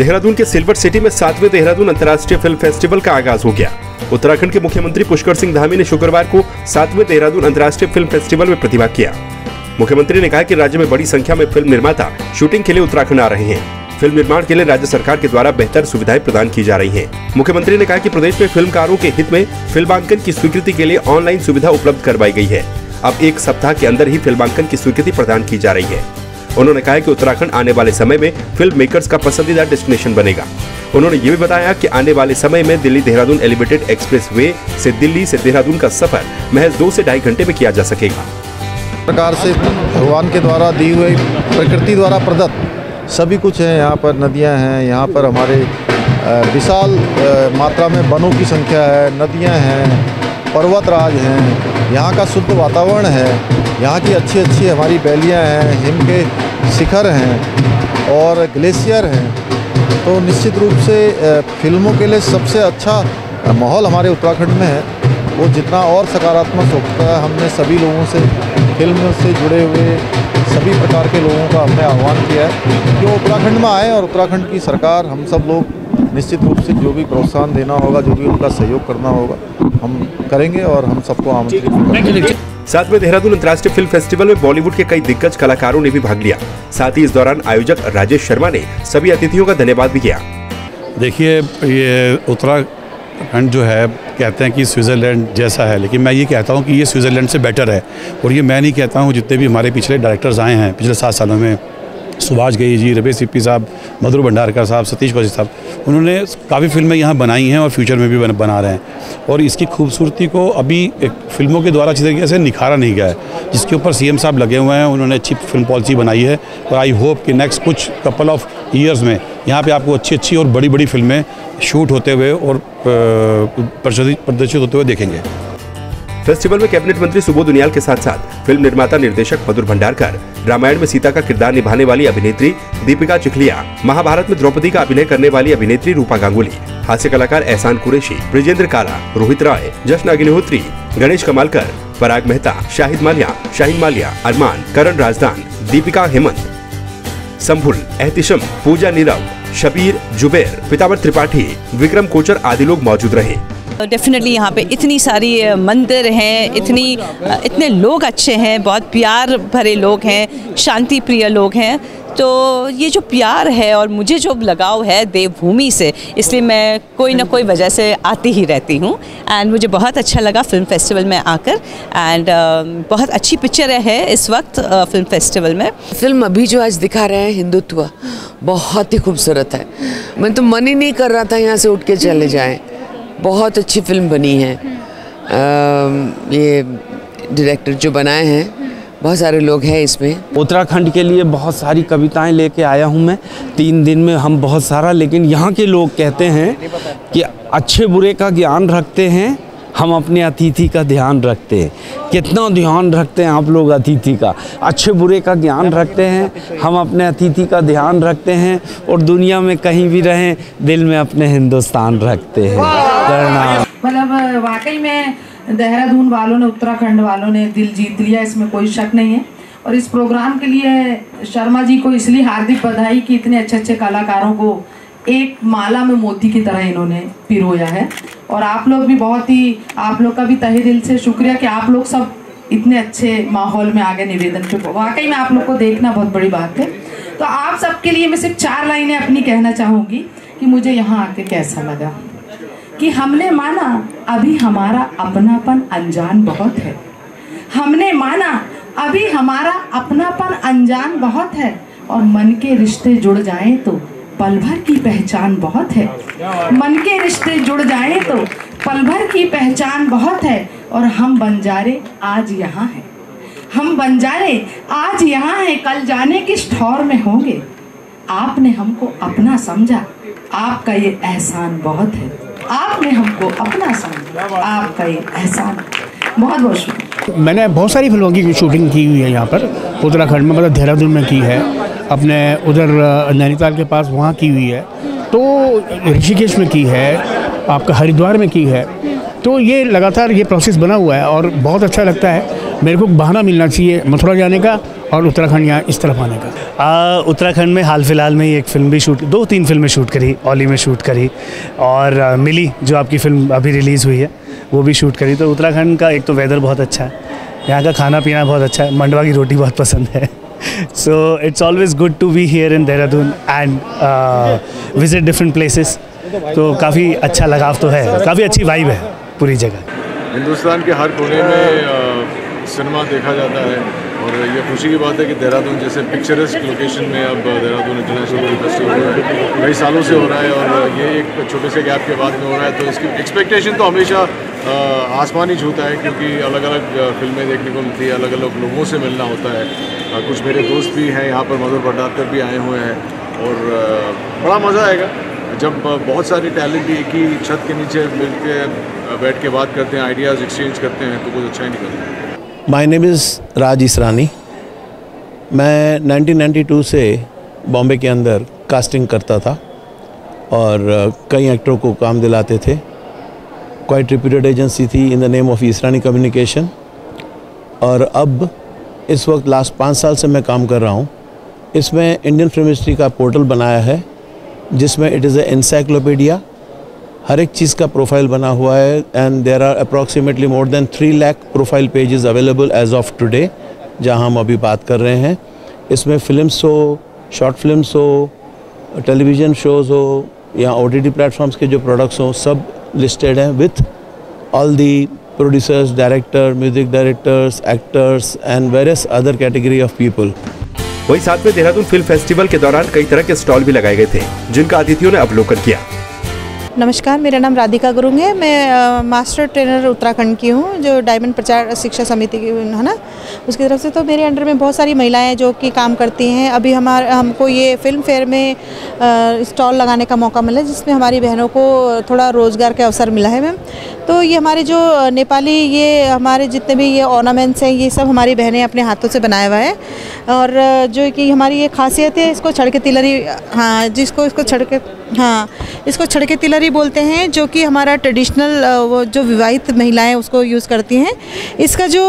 देहरादून के silver city में 7वें देहरादून अंतर्राष्ट्रीय फिल्म फेस्टिवल का आगाज हो गया। उत्तराखंड के मुख्यमंत्री पुष्कर सिंह धामी ने शुक्रवार को 7वें देहरादून अंतर्राष्ट्रीय फिल्म फेस्टिवल में प्रतिभाग किया। मुख्यमंत्री ने कहा कि राज्य में बड़ी संख्या में फिल्म निर्माता शूटिंग के लिए उत्तराखंड आ रहे हैं। फिल्म निर्माण के लिए राज्य सरकार के द्वारा बेहतर सुविधाएं प्रदान की जा रही हैं। मुख्यमंत्री ने कहा कि प्रदेश में फिल्मकारों के हित में फिल्मांकन की स्वीकृति के लिए ऑनलाइन सुविधा उपलब्ध करवाई गई है। अब एक सप्ताह के अंदर ही फिल्मांकन की स्वीकृति प्रदान की जा रही है। उन्होंने कहा कि उत्तराखंड आने वाले समय में फिल्म मेकर्स का पसंदीदा डेस्टिनेशन बनेगा। उन्होंने ये भी बताया कि आने वाले समय में दिल्ली देहरादून एलिवेटेड एक्सप्रेसवे से दिल्ली से देहरादून का सफर महज 2 से ढाई घंटे में किया जा सकेगा। प्रकार से भगवान के द्वारा दी हुई प्रकृति द्वारा प्रदत्त सभी कुछ है। यहाँ पर नदियाँ हैं, यहाँ पर हमारे विशाल मात्रा में वनों की संख्या है, नदियाँ हैं, पर्वतराज हैं, यहाँ का शुद्ध वातावरण है, यहाँ की अच्छी अच्छी हमारी वैलियाँ हैं, हिम के शिखर हैं और ग्लेशियर हैं। तो निश्चित रूप से फिल्मों के लिए सबसे अच्छा माहौल हमारे उत्तराखंड में है। वो जितना और सकारात्मक होता है, हमने सभी लोगों से फिल्म से जुड़े हुए सभी प्रकार के लोगों का हमने आह्वान किया है कि वो उत्तराखंड में आएँ और उत्तराखंड की सरकार, हम सब लोग निश्चित रूप से जो भी प्रोत्साहन देना होगा, जो भी उनका सहयोग करना होगा, हम करेंगे और हम सबको आमंत्रित करेंगे। 7वें देहरादून अंतर्राष्ट्रीय फिल्म फेस्टिवल में बॉलीवुड के कई दिग्गज कलाकारों ने भी भाग लिया। साथ ही इस दौरान आयोजक राजेश शर्मा ने सभी अतिथियों का धन्यवाद भी किया। देखिए, ये उत्तराखंड जो है, कहते हैं कि स्विट्ज़रलैंड जैसा है, लेकिन मैं ये कहता हूँ कि ये स्विट्ज़रलैंड से बेटर है। और ये मैं नहीं कहता हूँ, जितने भी हमारे पिछले डायरेक्टर्स आए हैं पिछले 7 सालों में, सुभाष गई जी, रबी सप्पी साहब, मधुर भंडारकर साहब, सतीश वाजपेई साहब, उन्होंने काफ़ी फिल्में यहाँ बनाई हैं और फ्यूचर में भी बना रहे हैं। और इसकी खूबसूरती को अभी एक फिल्मों के द्वारा अच्छी तरीके से निखारा नहीं गया है, जिसके ऊपर सीएम साहब लगे हुए हैं। उन्होंने अच्छी फिल्म पॉलिसी बनाई है और आई होप कि नेक्स्ट कुछ कपल ऑफ ईयर्स में यहाँ पर आपको अच्छी अच्छी और बड़ी बड़ी फिल्में शूट होते हुए और प्रदर्शित होते हुए देखेंगे। फेस्टिवल में कैबिनेट मंत्री सुबोध दुनियाल के साथ साथ फिल्म निर्माता निर्देशक मधुर भंडारकर, रामायण में सीता का किरदार निभाने वाली अभिनेत्री दीपिका चिखलिया, महाभारत में द्रौपदी का अभिनय करने वाली अभिनेत्री रूपा गांगुली, हास्य कलाकार एहसान कुरैशी, बृजेंद्र काला, रोहित राय, जश्न अग्निहोत्री, गणेश कमालकर, पराग मेहता, शाहिद माल्या, शाहीन माल्या, अरमान, करण, राजदान, दीपिका हेमंत, संभुल एहतिशम, पूजा निराल, शबीर जुबेर, पितावर त्रिपाठी, विक्रम कोचर आदि लोग मौजूद रहे। डेफिनेटली यहाँ पे इतनी सारी मंदिर हैं, इतने लोग अच्छे हैं, बहुत प्यार भरे लोग हैं, शांति प्रिय लोग हैं। तो ये जो प्यार है और मुझे जो लगाव है देवभूमि से, इसलिए मैं कोई ना कोई वजह से आती ही रहती हूँ। एंड मुझे बहुत अच्छा लगा फिल्म फेस्टिवल में आकर। एंड बहुत अच्छी पिक्चर है इस वक्त फिल्म फेस्टिवल में। फिल्म अभी जो आज दिखा रहे हैं हिंदुत्व, बहुत ही खूबसूरत है। मैं तो मन ही नहीं कर रहा था यहाँ से उठ के चले जाएँ। बहुत अच्छी फिल्म बनी है। ये डायरेक्टर जो बनाए हैं, बहुत सारे लोग हैं इसमें। उत्तराखंड के लिए बहुत सारी कविताएं लेके आया हूं मैं 3 दिन में, हम बहुत सारा। लेकिन यहाँ के लोग कहते हैं कि अच्छे बुरे का ज्ञान रखते हैं, हम अपने अतिथि का ध्यान रखते हैं। कितना ध्यान रखते हैं आप लोग अतिथि का, अच्छे बुरे का ज्ञान रखते हैं, हम अपने अतिथि का ध्यान रखते हैं। और दुनिया में कहीं भी रहें, दिल में अपने हिंदुस्तान रखते हैं। मतलब वाकई में देहरादून वालों ने, उत्तराखंड वालों ने दिल जीत लिया, इसमें कोई शक नहीं है। और इस प्रोग्राम के लिए शर्मा जी को इसलिए हार्दिक बधाई कि इतने अच्छे अच्छे कलाकारों को एक माला में मोती की तरह इन्होंने पिरोया है। और आप लोग भी बहुत ही, आप लोग का भी तहे दिल से शुक्रिया कि आप लोग सब इतने अच्छे माहौल में आगे निवेदन पे। वाकई में आप लोग को देखना बहुत बड़ी बात है। तो आप सबके लिए मैं सिर्फ 4 लाइनें अपनी कहना चाहूँगी कि मुझे यहाँ आके कैसा लगा। कि हमने माना अभी हमारा अपनापन अनजान बहुत है, हमने माना अभी हमारा अपनापन अनजान बहुत है, और मन के रिश्ते जुड़ जाएं तो पल भर की पहचान बहुत है, मन के रिश्ते जुड़ जाएं तो पल भर की पहचान बहुत है। और हम बंजारे आज यहाँ हैं, हम बंजारे आज यहाँ हैं, कल जाने किस ठौर में होंगे, आपने हमको अपना समझा, आपका ये एहसान बहुत है, आपने हमको अपना समझा, आपका ये एहसान बहुत बहुत शुक्रिया। मैंने बहुत सारी फिल्मों की शूटिंग की हुई है यहाँ पर उत्तराखंड में, मतलब देहरादून में की है, अपने उधर नैनीताल के पास वहाँ की हुई है, तो ऋषिकेश में की है, आपका हरिद्वार में की है। तो ये लगातार ये प्रोसेस बना हुआ है और बहुत अच्छा लगता है। मेरे को बहाना मिलना चाहिए मथुरा जाने का और उत्तराखंड यहाँ इस तरफ आने का। उत्तराखंड में हाल फिलहाल में ही एक फिल्म भी शूट, 2-3 फिल्में शूट करी, ओली में शूट करी और मिली जो आपकी फिल्म अभी रिलीज़ हुई है वो भी शूट करी। तो उत्तराखंड का एक तो वेदर बहुत अच्छा है, यहाँ का खाना पीना बहुत अच्छा है, मंडवा की रोटी बहुत पसंद है। So it's always good to be here in Dehradun and visit different places. तो काफ़ी अच्छा लगाव तो है, काफ़ी अच्छी वाइब है पूरी जगह। हिंदुस्तान के हर कोने में सिनेमा देखा जाता है और ये खुशी की बात है कि देहरादून जैसे पिक्चरस्क लोकेशन में अब देहरादून इंटरनेशनल फिल्म फेस्टिवल कई सालों से हो रहा है और ये एक छोटे से गैप के बाद में हो रहा है। तो इसकी एक्सपेक्टेशन तो हमेशा आसमान ही छूता है क्योंकि अलग अलग फिल्में देखने को मिलती है, अलग अलग लोगों से मिलना होता है। कुछ मेरे दोस्त भी हैं यहाँ पर, मधुर भंडारकर भी आए हुए हैं और बड़ा मज़ा आएगा जब बहुत सारे टैलेंट भी एक ही छत के नीचे मिलकर बैठ के बात करते हैं, आइडियाज़ एक्सचेंज करते हैं तो कुछ अच्छा ही निकलता है। My name is Raj Israni. मैं 1992 से बॉम्बे के अंदर कास्टिंग करता था और कई एक्टरों को काम दिलाते थे। क्वाइट रिप्यूटेड एजेंसी थी in the name of Israni communication और अब इस वक्त लास्ट 5 साल से मैं काम कर रहा हूँ। इसमें इंडियन फिल्म हिस्ट्री का पोर्टल बनाया है जिसमें इट इज़ ए एनसाइक्लोपीडिया, हर एक चीज़ का प्रोफाइल बना हुआ है and there are approximately more than 3 lakh profile pages available as of today. जहां हम अभी बात कर रहे हैं इसमें फिल्म्स हो, शॉर्ट फिल्म्स हो, टेलीविज़न शोज़ हो या ओटीटी प्लेटफॉर्म्स के जो प्रोडक्ट्स हों सब लिस्टेड हैं with all the producers, director, music directors, actors and various other category of people. वहीं साथ में देहरादून फिल्म फेस्टिवल के दौरान कई तरह के स्टॉल भी लगाए गए थे जिनका अतिथियों ने अवलोकन किया। नमस्कार, मेरा नाम राधिका गुरुंग है। मैं मास्टर ट्रेनर उत्तराखंड की हूँ जो डायमंड प्रचार शिक्षा समिति की है ना, उसकी तरफ से। तो मेरे अंडर में बहुत सारी महिलाएं जो कि काम करती हैं। अभी हमको ये फिल्म फेयर में स्टॉल लगाने का मौका मिला जिसमें हमारी बहनों को थोड़ा रोज़गार का अवसर मिला है मैम। तो ये हमारे जो नेपाली, ये हमारे जितने भी ये ऑर्नामेंट्स हैं ये सब हमारी बहनें अपने हाथों से बनाया हुआ है और जो कि हमारी ये खासियत है इसको छड़ के तिलरी, हाँ जिसको इसको छड़ के, हाँ इसको छड़के तिलरी बोलते हैं जो कि हमारा ट्रेडिशनल वो जो विवाहित महिलाएं उसको यूज़ करती हैं। इसका जो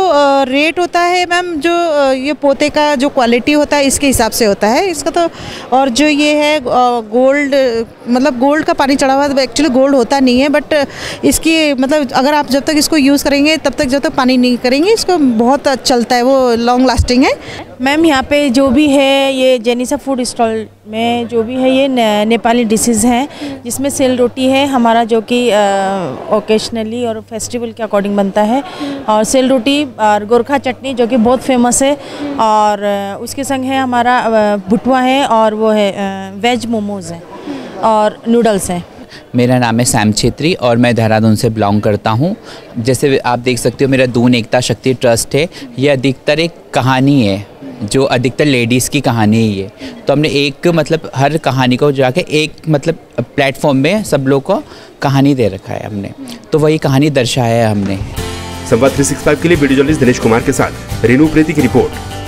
रेट होता है मैम, जो ये पोते का जो क्वालिटी होता है इसके हिसाब से होता है इसका। तो और जो ये है गोल्ड, मतलब गोल्ड का पानी चढ़ा हुआ, तो एक्चुअली गोल्ड होता नहीं है बट इसकी मतलब अगर आप जब तक इसको यूज़ करेंगे तब तक, जब तक पानी नहीं करेंगे इसको, बहुत चलता है, वो लॉन्ग लास्टिंग है मैम। यहाँ पे जो भी है ये जेनिसा फूड स्टॉल में जो भी है ये नेपाली डिशेज़ हैं जिसमें सेल रोटी है हमारा जो कि ओकेशनली और फेस्टिवल के अकॉर्डिंग बनता है और सेल रोटी और गोरखा चटनी जो कि बहुत फेमस है और उसके संग है हमारा भुटवा है और वो है वेज मोमोज़ हैं और नूडल्स हैं। मेरा नाम है सैम छेत्री और मैं देहरादून से बिलोंग करता हूँ। जैसे आप देख सकते हो मेरा दून एकता शक्ति ट्रस्ट है, यह अधिकतर एक कहानी है जो अधिकतर लेडीज़ की कहानी है ये। तो हमने एक मतलब हर कहानी को जाके एक मतलब प्लेटफॉर्म में सब लोग को कहानी दे रखा है हमने, तो वही कहानी दर्शाया है हमने। संवाद 365 के लिए वीडियो जर्नलिस्ट दिनेश कुमार के साथ रेनू प्रीति की रिपोर्ट।